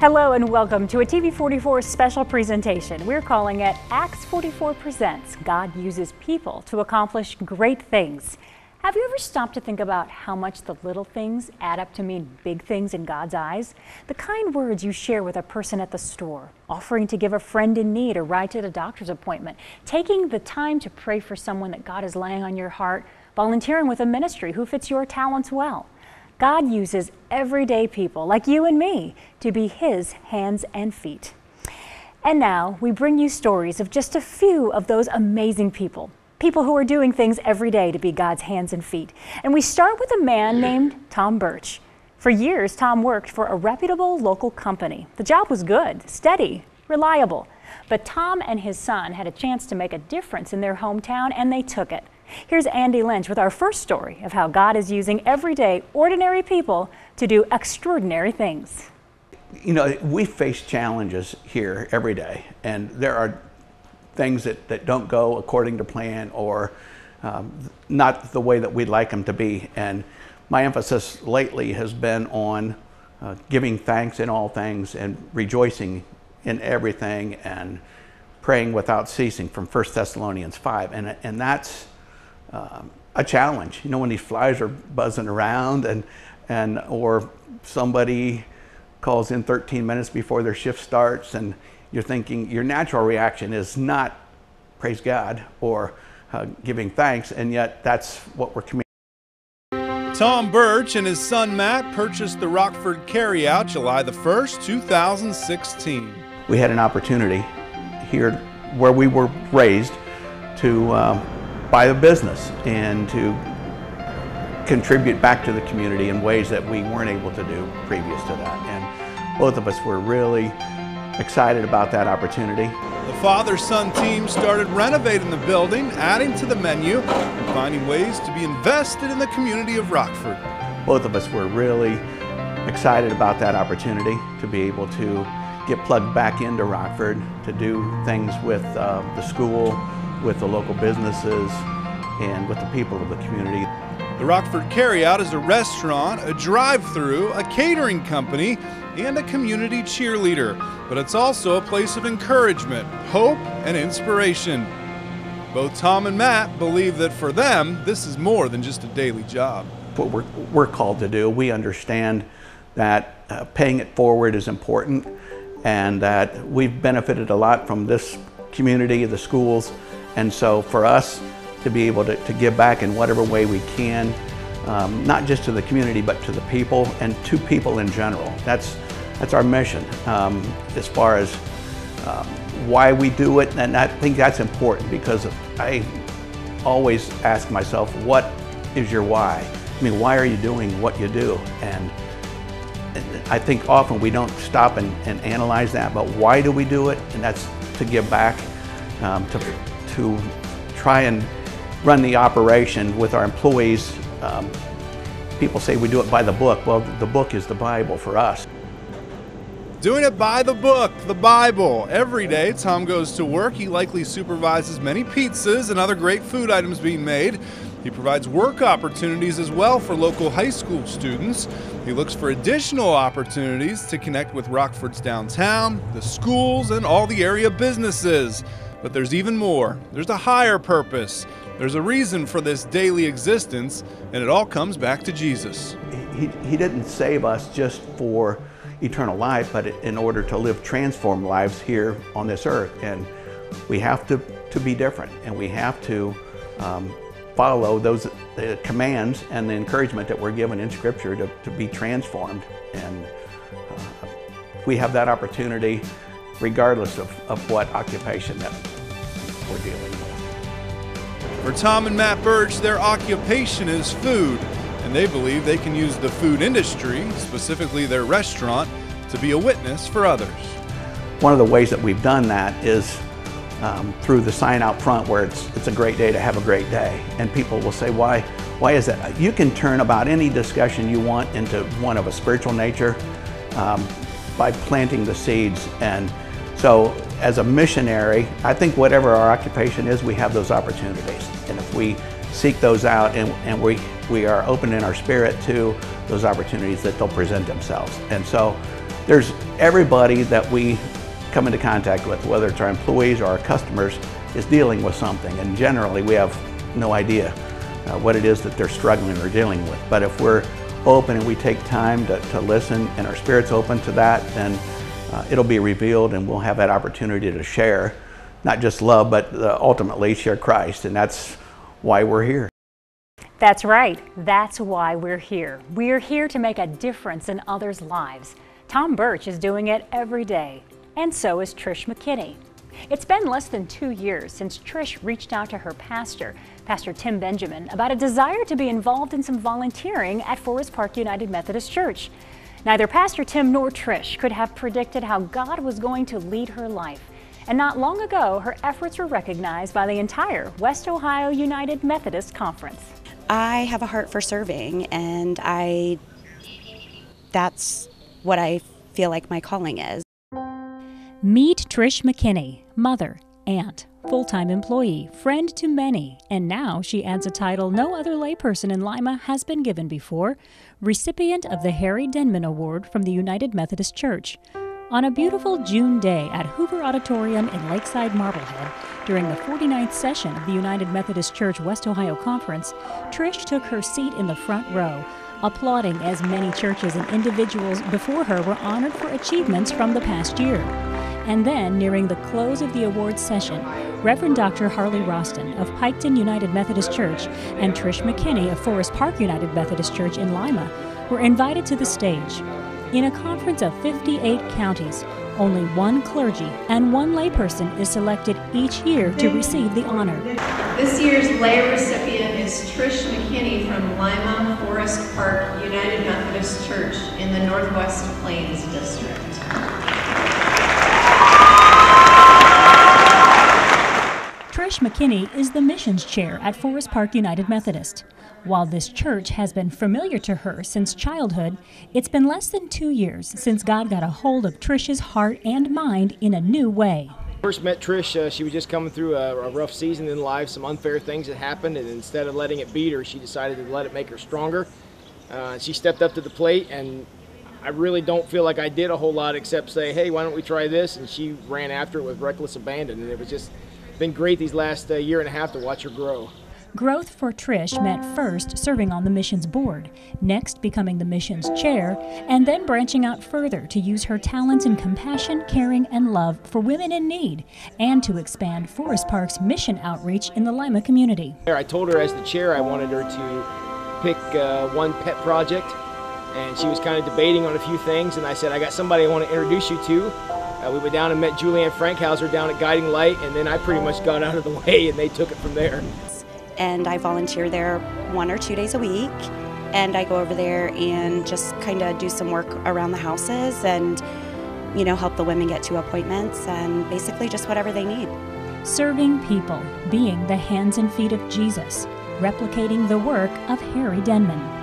Hello and welcome to a TV44 special presentation. We're calling it Acts 44 Presents, God Uses People to Accomplish Great Things. Have you ever stopped to think about how much the little things add up to mean big things in God's eyes? The kind words you share with a person at the store, offering to give a friend in need a ride to the doctor's appointment, taking the time to pray for someone that God is laying on your heart, volunteering with a ministry who fits your talents well. God uses everyday people like you and me to be His hands and feet. And now we bring you stories of just a few of those amazing people, people who are doing things every day to be God's hands and feet. And we start with a man named Tom Burtch. For years, Tom worked for a reputable local company. The job was good, steady, reliable. But Tom and his son had a chance to make a difference in their hometown, and they took it. Here's Andy Lynch with our first story of how God is using everyday, ordinary people to do extraordinary things. You know, we face challenges here every day, and there are things that don't go according to plan or not the way that we'd like them to be. And my emphasis lately has been on giving thanks in all things and rejoicing in everything and praying without ceasing from 1 Thessalonians 5. And that's a challenge, you know, when these flies are buzzing around or somebody calls in 13 minutes before their shift starts, and you're thinking, your natural reaction is not praise God or giving thanks, and yet that's what we're committed. Tom Burtch and his son Matt purchased the Rockford Carryout July the 1st, 2016. We had an opportunity here where we were raised to by the business and to contribute back to the community in ways that we weren't able to do previous to that. And both of us were really excited about that opportunity. The father-son team started renovating the building, adding to the menu, and finding ways to be invested in the community of Rockford. Both of us were really excited about that opportunity to be able to get plugged back into Rockford, to do things with the school, with the local businesses, and with the people of the community. The Rockford Carryout is a restaurant, a drive-through, a catering company, and a community cheerleader. But it's also a place of encouragement, hope, and inspiration. Both Tom and Matt believe that for them, this is more than just a daily job. What we're called to do, we understand that paying it forward is important, and that we've benefited a lot from this community, the schools, and so for us to be able to give back in whatever way we can, not just to the community, but to the people and to people in general. That's our mission as far as why we do it. And I think that's important, because I always ask myself, what is your why? I mean, why are you doing what you do? And I think often we don't stop and analyze that, but why do we do it? And that's to give back, to try and run the operation with our employees. People say we do it by the book. Well, the book is the Bible for us. Doing it by the book, the Bible. Every day Tom goes to work. He likely supervises many pizzas and other great food items being made. He provides work opportunities as well for local high school students. He looks for additional opportunities to connect with Rockford's downtown, the schools, and all the area businesses. But there's even more. There's a higher purpose. There's a reason for this daily existence, and it all comes back to Jesus. He didn't save us just for eternal life, but in order to live transformed lives here on this earth. And we have to be different, and we have to follow those commands and the encouragement that we're given in Scripture to be transformed. And we have that opportunity regardless of what occupation that we're dealing with. For Tom and Matt Burtch, their occupation is food, and they believe they can use the food industry, specifically their restaurant, to be a witness for others. One of the ways that we've done that is through the sign out front where it's a great day to have a great day. And people will say, why is that? You can turn about any discussion you want into one of a spiritual nature by planting the seeds. And so as a missionary, I think whatever our occupation is, we have those opportunities. And if we seek those out and we are open in our spirit to those opportunities, that they'll present themselves. And so There's everybody that we come into contact with, whether it's our employees or our customers, is dealing with something, and generally we have no idea what it is that they're struggling or dealing with. But if we're open and we take time to listen and our spirit's open to that, then it'll be revealed, and we'll have that opportunity to share not just love, but ultimately share Christ, and that's why we're here. That's right. That's why we're here. We're here to make a difference in others' lives. Tom Burtch is doing it every day, and so is Trish McKinney. It's been less than 2 years since Trish reached out to her pastor, Pastor Tim Benjamin, about a desire to be involved in some volunteering at Forest Park United Methodist Church. Neither Pastor Tim nor Trish could have predicted how God was going to lead her life. And not long ago, her efforts were recognized by the entire West Ohio United Methodist Conference. I have a heart for serving, and that's what I feel like my calling is. Meet Trish McKinney, mother, aunt, full-time employee, friend to many, and now she adds a title no other layperson in Lima has been given before, recipient of the Harry Denman Award from the United Methodist Church. On a beautiful June day at Hoover Auditorium in Lakeside Marblehead, during the 49th session of the United Methodist Church West Ohio Conference, Trish took her seat in the front row, applauding as many churches and individuals before her were honored for achievements from the past year. And then, nearing the close of the awards session, Rev. Dr. Harley Rosten of Piketon United Methodist Church and Trish McKinney of Forest Park United Methodist Church in Lima were invited to the stage. In a conference of 58 counties, only one clergy and one layperson is selected each year to receive the honor. This year's lay recipient is Trish McKinney from Lima Forest Park United Methodist Church in the Northwest Plains District. Trish McKinney is the missions chair at Forest Park United Methodist. While this church has been familiar to her since childhood, it's been less than 2 years since God got a hold of Trish's heart and mind in a new way. First met Trish, she was just coming through a rough season in life, some unfair things that happened, and instead of letting it beat her, she decided to let it make her stronger. She stepped up to the plate, and I really don't feel like I did a whole lot except say, hey, why don't we try this? And she ran after it with reckless abandon, and it was just been great these last year and a half to watch her grow. Growth for Trish meant first serving on the missions board, next becoming the missions chair, and then branching out further to use her talents in compassion, caring, and love for women in need, and to expand Forest Park's mission outreach in the Lima community. I told her as the chair I wanted her to pick one pet project, and she was kind of debating on a few things, and I said, I got somebody I want to introduce you to. We went down and met Julianne Frankhauser down at Guiding Light, and then I pretty much got out of the way and they took it from there. And I volunteer there 1 or 2 days a week, and I go over there and just kind of do some work around the houses and, you know, help the women get to appointments and basically just whatever they need. Serving people, being the hands and feet of Jesus, replicating the work of Harry Denman.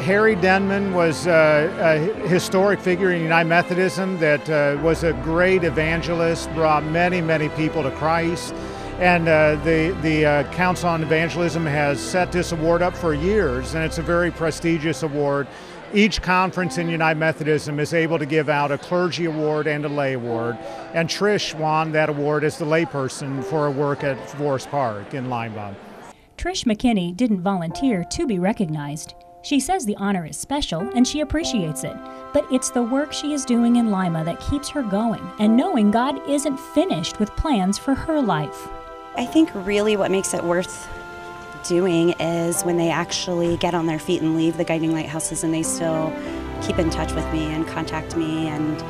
Harry Denman was a historic figure in United Methodism that was a great evangelist, brought many, many people to Christ. And the Council on Evangelism has set this award up for years, and it's a very prestigious award. Each conference in United Methodism is able to give out a clergy award and a lay award, and Trish won that award as the layperson for her work at Forest Park in Lima. Trish McKinney didn't volunteer to be recognized. She says the honor is special and she appreciates it, but it's the work she is doing in Lima that keeps her going and knowing God isn't finished with plans for her life. I think really what makes it worth doing is when they actually get on their feet and leave the Guiding Light houses and they still keep in touch with me and contact me and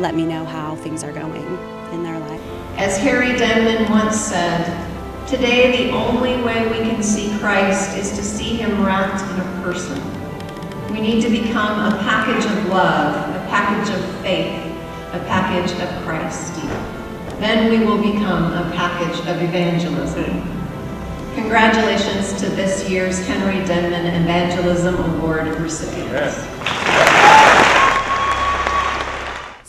let me know how things are going in their life. As Harry Denman once said, today, the only way we can see Christ is to see him wrapped in a person. We need to become a package of love, a package of faith, a package of Christ. Then we will become a package of evangelism. Congratulations to this year's Henry Denman Evangelism Award recipients.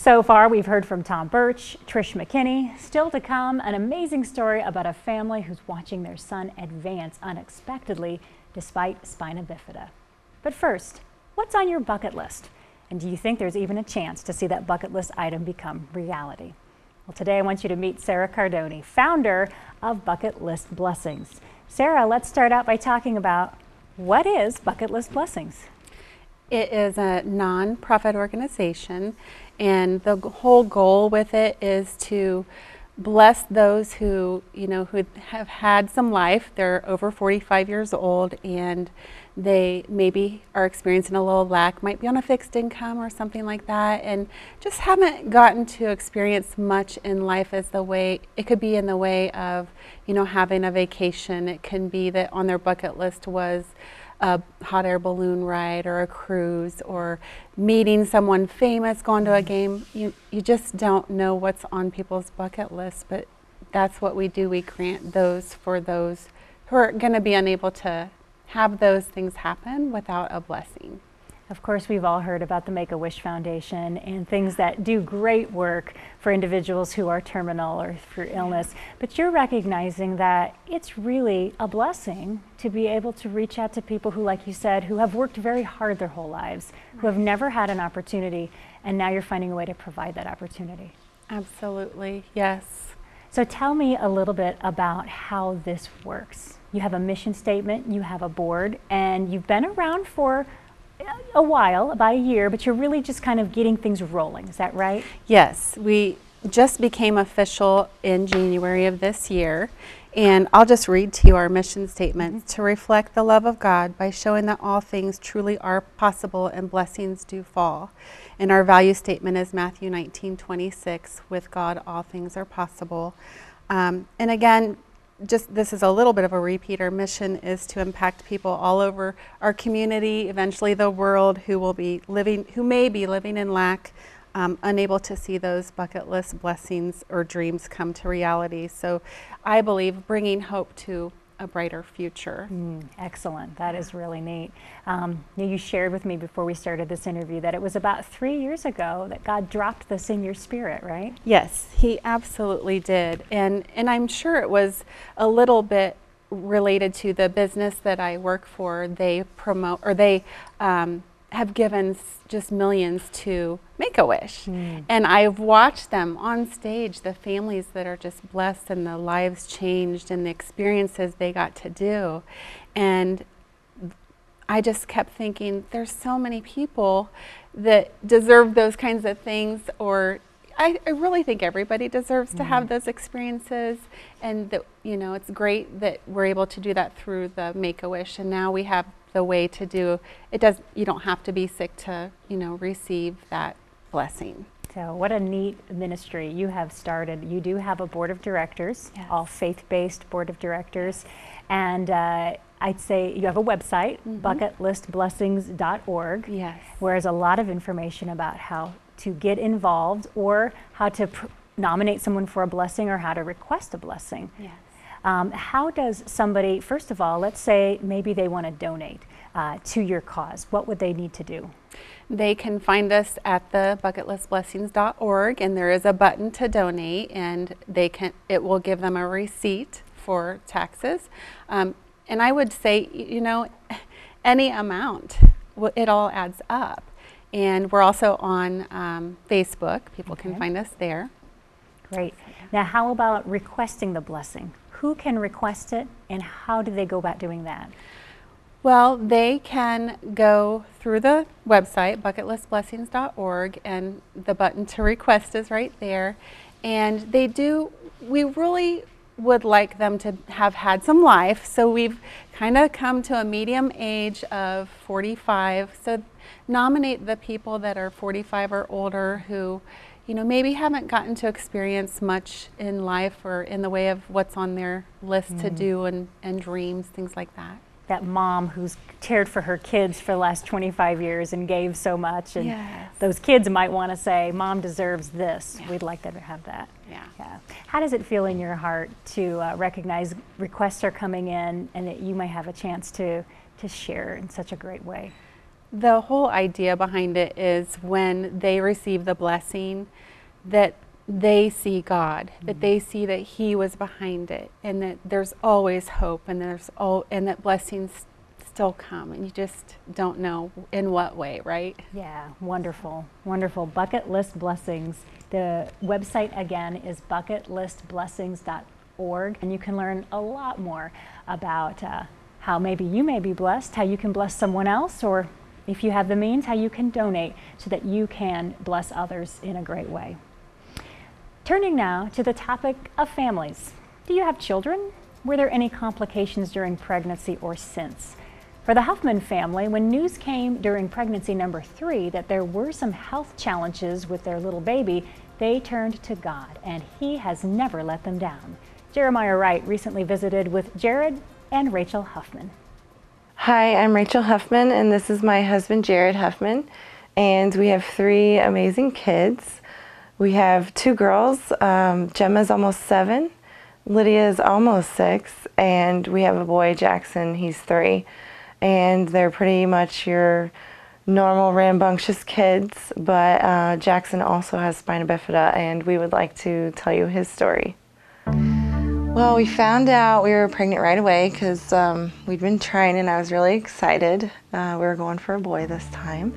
So far, we've heard from Tom Burtch, Trish McKinney. Still to come, an amazing story about a family who's watching their son advance unexpectedly despite spina bifida. But first, what's on your bucket list? And do you think there's even a chance to see that bucket list item become reality? Well, today I want you to meet Sara Cardone, founder of Bucket List Blessings. Sara, let's start out by talking about what is Bucket List Blessings? It is a non-profit organization, and the whole goal with it is to bless those who, who have had some life. They're over 45 years old and they maybe are experiencing a little lack, might be on a fixed income or something like that, and just haven't gotten to experience much in life as the way, it could be in the way of, having a vacation. It can be that on their bucket list was a hot air balloon ride or a cruise or meeting someone famous, going to a game. You just don't know what's on people's bucket list, but that's what we do. We grant those for those who are going to be unable to have those things happen without a blessing. Of course, we've all heard about the Make-A-Wish Foundation and things that do great work for individuals who are terminal or through illness, but you're recognizing that it's really a blessing to be able to reach out to people who, like you said, who have worked very hard their whole lives, who have never had an opportunity, and now you're finding a way to provide that opportunity. Absolutely, yes. So tell me a little bit about how this works. You have a mission statement, you have a board, and you've been around for a while, about a year, but you're really just kind of getting things rolling. Is that right? Yes, we just became official in January of this year, and I'll just read to you our mission statement. To reflect the love of God by showing that all things truly are possible and blessings do fall. And our value statement is Matthew 19:26, with God all things are possible. And again, just this is a little bit of a repeat. Our mission is to impact people all over our community, eventually the world, who may be living in lack, unable to see those bucket list blessings or dreams come to reality. So I believe bringing hope to a brighter future. Excellent. That is really neat. You shared with me before we started this interview that it was about 3 years ago that God dropped this in your spirit, right? Yes, he absolutely did. And I'm sure it was a little bit related to the business that I work for. They promote, or they have given just millions to Make-A-Wish. And I've watched them on stage, the families that are just blessed and the lives changed and the experiences they got to do. And I just kept thinking, there's so many people that deserve those kinds of things, or I really think everybody deserves to have those experiences, and that, it's great that we're able to do that through the Make-A-Wish, and now we have the way to do it. You don't have to be sick to, receive that blessing. So what a neat ministry you have started. You do have a board of directors, yes, all faith-based board of directors, and I'd say you have a website, bucketlistblessings.org, yes, where there's a lot of information about how to get involved or how to nominate someone for a blessing or how to request a blessing. Yes. How does somebody, first of all, let's say maybe they want to donate to your cause, what would they need to do? They can find us at the bucketlistblessings.org, and there is a button to donate, and it will give them a receipt for taxes. And I would say, any amount, it all adds up. And we're also on Facebook. People can find us there. Great. Now, how about requesting the blessing? Who can request it, and how do they go about doing that? Well, they can go through the website, bucketlistblessings.org, and the button to request is right there. And we really would like them to have had some life. So we've kind of come to a medium age of 45. So nominate the people that are 45 or older who, maybe haven't gotten to experience much in life or in the way of what's on their list to do and dreams, things like that. That mom who's cared for her kids for the last 25 years and gave so much, and yes, those kids might want to say, Mom deserves this. Yeah. We'd like them to have that. Yeah. Yeah. How does it feel in your heart to recognize requests are coming in and that you may have a chance to share in such a great way? The whole idea behind it is when they receive the blessing, that they see God, that they see that he was behind it, and that there's always hope, and that blessings so common. You just don't know in what way, right? Yeah, wonderful, wonderful. Bucket List Blessings. The website again is bucketlistblessings.org, and you can learn a lot more about how maybe you may be blessed, how you can bless someone else, or if you have the means, how you can donate so that you can bless others in a great way. Turning now to the topic of families. Do you have children? Were there any complications during pregnancy or since? For the Huffman family, when news came during pregnancy number 3 that there were some health challenges with their little baby, they turned to God, and He has never let them down. Jeremiah Wright recently visited with Jared and Rachel Huffman. Hi, I'm Rachel Huffman, and this is my husband, Jared Huffman, and we have 3 amazing kids. We have 2 girls. Gemma's almost 7, Lydia's almost 6, and we have a boy, Jaxon. He's 3, and they're pretty much your normal rambunctious kids, but Jaxon also has Spina Bifida, and we would like to tell you his story. Well, we found out we were pregnant right away because we'd been trying, and I was really excited. We were going for a boy this time,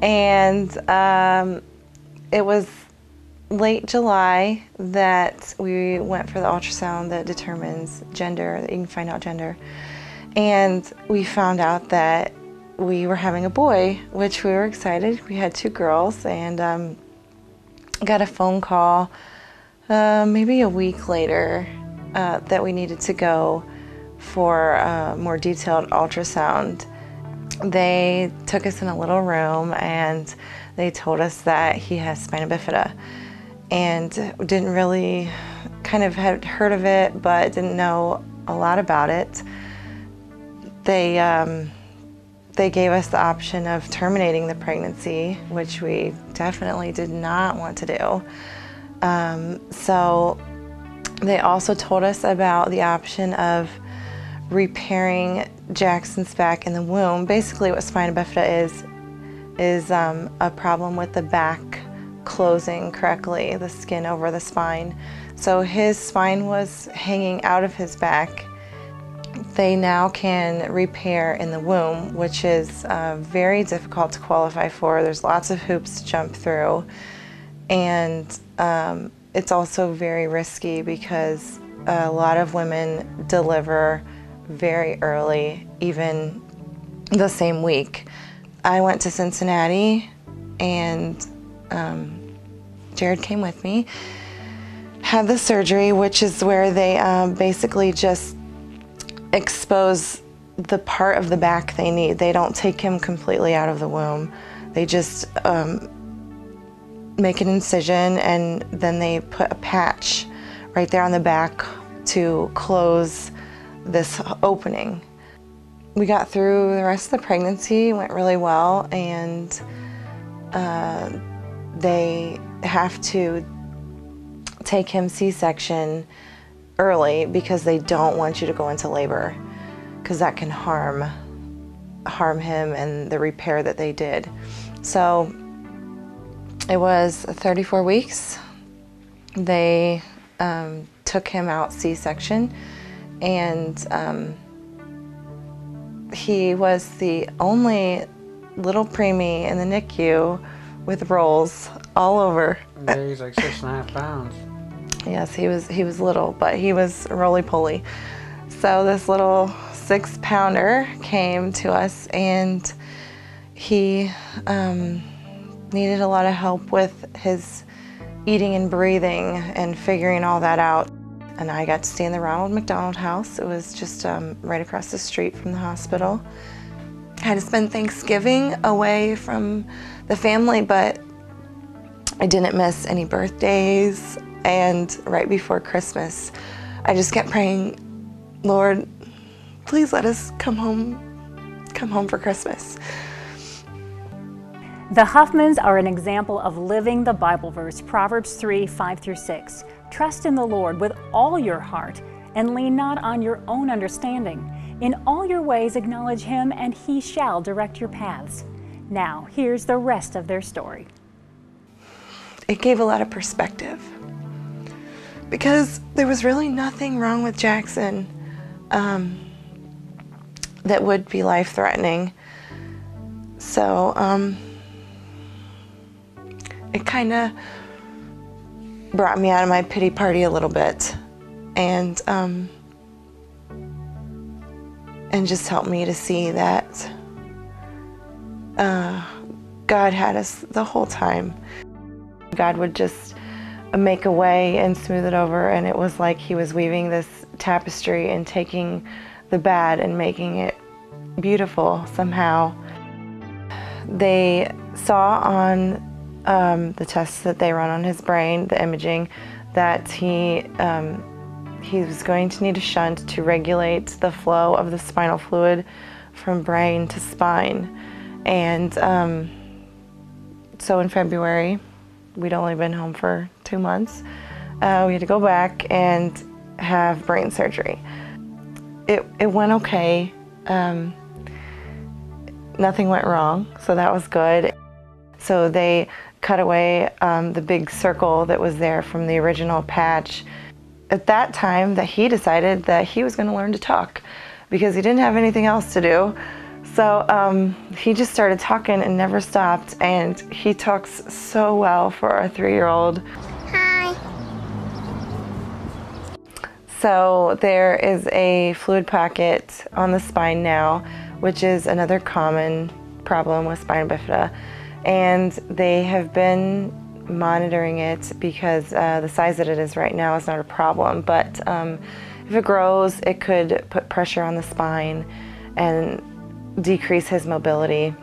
and it was late July that we went for the ultrasound that determines gender, that you can find out gender. And we found out that we were having a boy, which we were excited. We had 2 girls, and got a phone call maybe a week later that we needed to go for a more detailed ultrasound. They took us in a little room, and they told us that he has Spina Bifida, and didn't really kind of had heard of it, but didn't know a lot about it. They gave us the option of terminating the pregnancy, which we definitely did not want to do. So they also told us about the option of repairing Jaxon's back in the womb. Basically what Spina Bifida is a problem with the back closing correctly, the skin over the spine. So his spine was hanging out of his back. They now can repair in the womb, which is very difficult to qualify for. There's lots of hoops to jump through, and it's also very risky because a lot of women deliver very early, even the same week. I went to Cincinnati, and Jared came with me, had the surgery, which is where they basically just expose the part of the back they need. They don't take him completely out of the womb. They just make an incision, and then they put a patch right there on the back to close this opening. We got through the rest of the pregnancy, went really well, and they have to take him C-section early because they don't want you to go into labor, because that can harm him and the repair that they did. So it was 34 weeks. They took him out C-section, and he was the only little preemie in the NICU with rolls all over. He was like 6.5 pounds. Yes, he was little, but he was roly-poly. So this little 6-pounder came to us, and he needed a lot of help with his eating and breathing and figuring all that out. And I got to stay in the Ronald McDonald House. It was just right across the street from the hospital. I had to spend Thanksgiving away from the family, but I didn't miss any birthdays. And right before Christmas, I just kept praying, Lord, please let us come home for Christmas. The Huffmans are an example of living the Bible verse, Proverbs 3:5-6. Trust in the Lord with all your heart, and lean not on your own understanding. In all your ways acknowledge Him, and He shall direct your paths. Now, here's the rest of their story. It gave a lot of perspective, because there was really nothing wrong with Jaxon. that would be life-threatening. So it kind of brought me out of my pity party a little bit, and just helped me to see that God had us the whole time. God would just make a way and smooth it over, and it was like he was weaving this tapestry and taking the bad and making it beautiful somehow. They saw on the tests that they run on his brain, the imaging, that he was going to need a shunt to regulate the flow of the spinal fluid from brain to spine. And so in February, we'd only been home for 2 months, we had to go back and have brain surgery. It went okay. Nothing went wrong, so that was good. So they cut away the big circle that was there from the original patch. At that time that he decided that he was going to learn to talk because he didn't have anything else to do. So he just started talking and never stopped, and he talks so well for our 3-year-old. Hi. So there is a fluid pocket on the spine now, which is another common problem with spina bifida, and they have been monitoring it because the size that it is right now is not a problem, but if it grows, it could put pressure on the spine and decrease his mobility.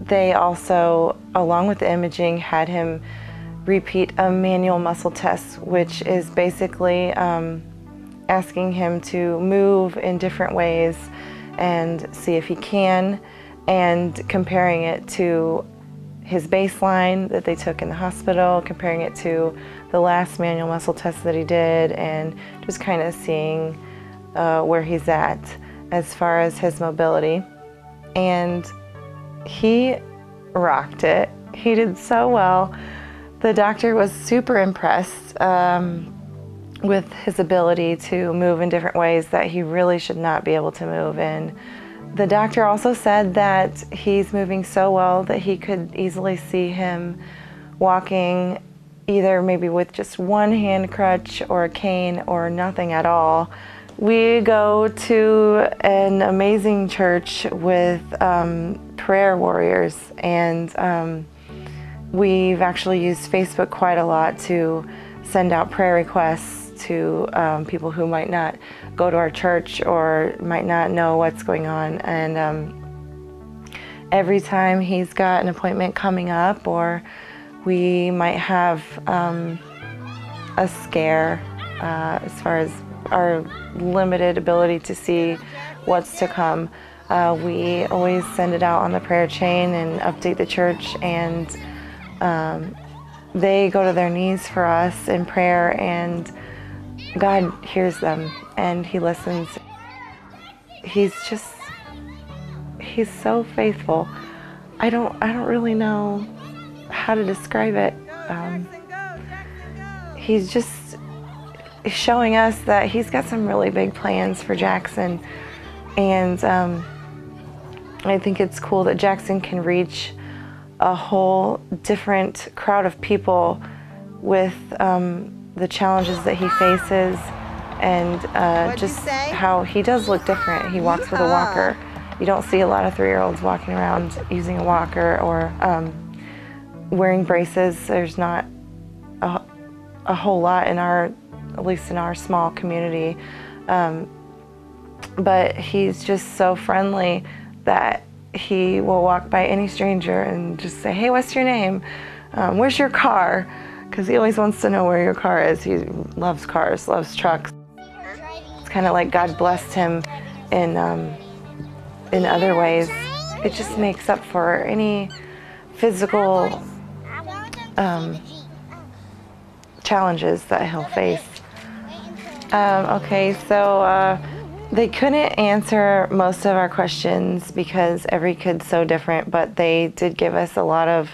They also, along with the imaging, had him repeat a manual muscle test, which is basically asking him to move in different ways and see if he can, and comparing it to his baseline that they took in the hospital, comparing it to the last manual muscle test that he did, and just kind of seeing where he's at as far as his mobility. And he rocked it. He did so well. The doctor was super impressed with his ability to move in different ways that he really should not be able to move in. The doctor also said that he's moving so well that he could easily see him walking either maybe with just one hand crutch or a cane or nothing at all. We go to an amazing church with prayer warriors, and we've actually used Facebook quite a lot to send out prayer requests to people who might not go to our church or might not know what's going on. And every time he's got an appointment coming up, or we might have a scare as far as our limited ability to see what's to come, we always send it out on the prayer chain and update the church, and they go to their knees for us in prayer, and God hears them and he listens. He's so faithful. I don't really know how to describe it. He's just showing us that he's got some really big plans for Jaxon, and I think it's cool that Jaxon can reach a whole different crowd of people with the challenges that he faces, and just how he does look different. He walks with a walker. You don't see a lot of 3-year-olds walking around using a walker or wearing braces. There's not a whole lot in our, at least in our small community, but he's just so friendly that he will walk by any stranger and just say, hey, what's your name? Where's your car? Because he always wants to know where your car is. He loves cars, loves trucks. It's kind of like God blessed him in other ways. It just makes up for any physical challenges that he'll face. Okay, so they couldn't answer most of our questions because every kid's so different, but they did give us a lot of,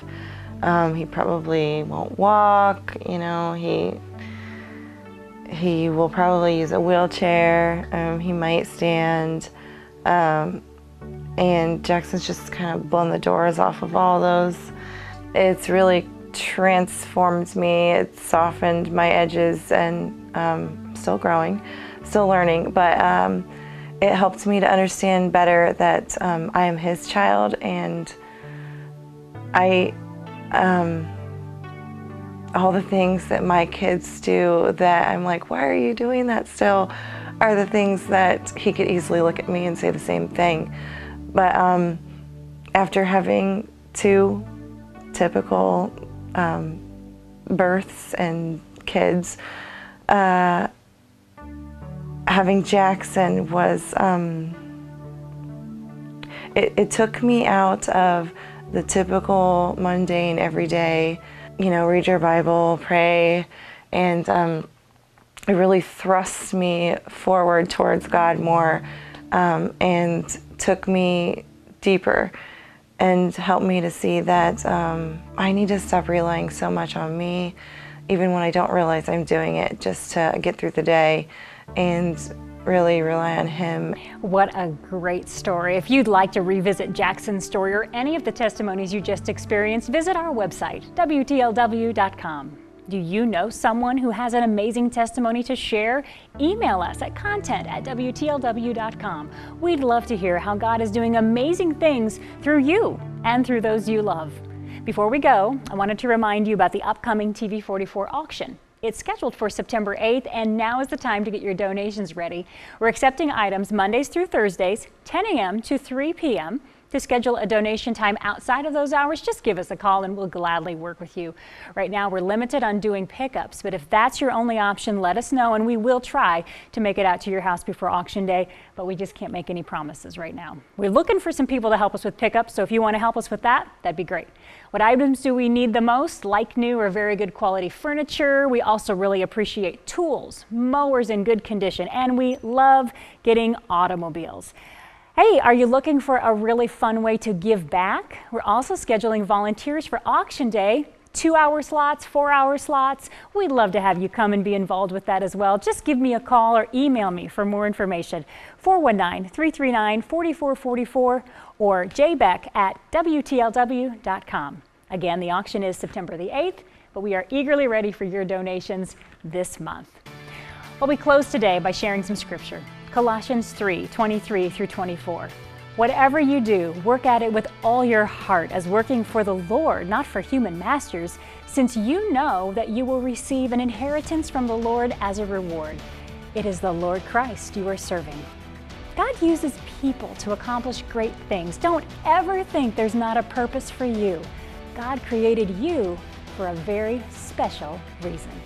he probably won't walk, you know, he will probably use a wheelchair, he might stand, And Jackson's just kind of blown the doors off of all those. It's really transformed me. It's softened my edges, and still growing, still learning, but it helped me to understand better that I am his child, and I, all the things that my kids do that I'm like, why are you doing that still, are the things that he could easily look at me and say the same thing. But after having two typical births and kids, having Jaxon was, it took me out of the typical mundane everyday, you know, read your Bible, pray, and it really thrust me forward towards God more, and took me deeper and helped me to see that I need to stop relying so much on me, even when I don't realize I'm doing it, just to get through the day, and really rely on him. What a great story. If you'd like to revisit Jackson's story or any of the testimonies you just experienced, visit our website, WTLW.com. Do you know someone who has an amazing testimony to share? Email us at content@WTLW.com. We'd love to hear how God is doing amazing things through you and through those you love. Before we go, I wanted to remind you about the upcoming TV44 auction. It's scheduled for September 8th, and now is the time to get your donations ready. We're accepting items Mondays through Thursdays, 10 a.m. to 3 p.m. To schedule a donation time outside of those hours, just give us a call and we'll gladly work with you. Right now, we're limited on doing pickups, but if that's your only option, let us know and we will try to make it out to your house before auction day, but we just can't make any promises right now. We're looking for some people to help us with pickups, so if you want to help us with that, that'd be great. What items do we need the most? Like new or very good quality furniture. We also really appreciate tools, mowers in good condition, and we love getting automobiles. Hey, are you looking for a really fun way to give back? We're also scheduling volunteers for auction day, 2-hour slots, 4-hour slots. We'd love to have you come and be involved with that as well. Just give me a call or email me for more information, 419-339-4444 or jbeck@WTLW.com. Again, the auction is September the 8th, but we are eagerly ready for your donations this month. Well, we close today by sharing some scripture. Colossians 3:23 through 24. Whatever you do, work at it with all your heart as working for the Lord, not for human masters, since you know that you will receive an inheritance from the Lord as a reward. It is the Lord Christ you are serving. God uses people to accomplish great things. Don't ever think there's not a purpose for you. God created you for a very special reason.